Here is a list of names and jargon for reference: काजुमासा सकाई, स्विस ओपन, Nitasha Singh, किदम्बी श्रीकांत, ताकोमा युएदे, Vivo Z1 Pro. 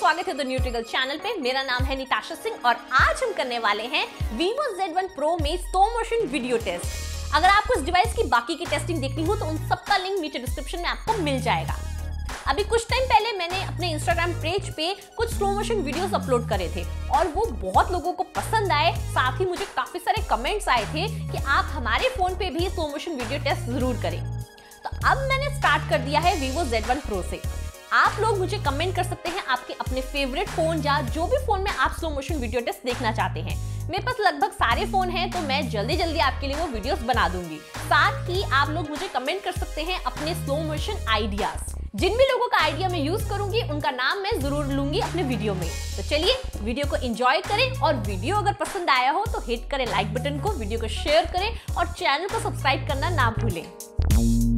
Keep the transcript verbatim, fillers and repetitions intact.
स्वागत है the new ट्रिगल channel पे। मेरा नाम है निताशा सिंह और आज हम करने वाले हैं Vivo Z वन Pro में स्लो मोशन वीडियो टेस्ट। अगर आपको इस डिवाइस की बाकी की टेस्टिंग देखनी हो तो उन सबका लिंक नीचे डिस्क्रिप्शन में आपको मिल जाएगा। अभी कुछ टाइम पहले मैंने अपने इंस्टाग्राम पेज पे कुछ स्लो मोशन वीडियोस अपलोड करे थे और वो बहुत लोगों को पसंद आए। साथ ही मुझे काफी सारे कमेंट्स आए थे कि आप हमारे फोन पे भी स्लो मोशन वीडियो टेस्ट जरूर करें। तो अब मैंने स्टार्ट कर दिया है Vivo Z वन Pro से। आप लोग मुझे कमेंट कर सकते हैं आपके अपने फेवरेट फोन या जो भी फोन में आप स्लो मोशन वीडियो टेस्ट देखना चाहते हैं। मेरे पास लगभग सारे फोन हैं तो मैं जल्दी जल्दी आपके लिए वो वीडियोस बना दूंगी। साथ ही आप लोग मुझे कमेंट कर सकते हैं अपने स्लो मोशन आइडियाज। जिन भी लोगों का आइडिया मैं यूज करूंगी उनका नाम मैं जरूर लूंगी अपने वीडियो में। तो चलिए वीडियो को एंजॉय करें और वीडियो अगर पसंद आया हो तो हिट करें लाइक बटन को, वीडियो को शेयर करें और चैनल को सब्सक्राइब करना ना भूलें।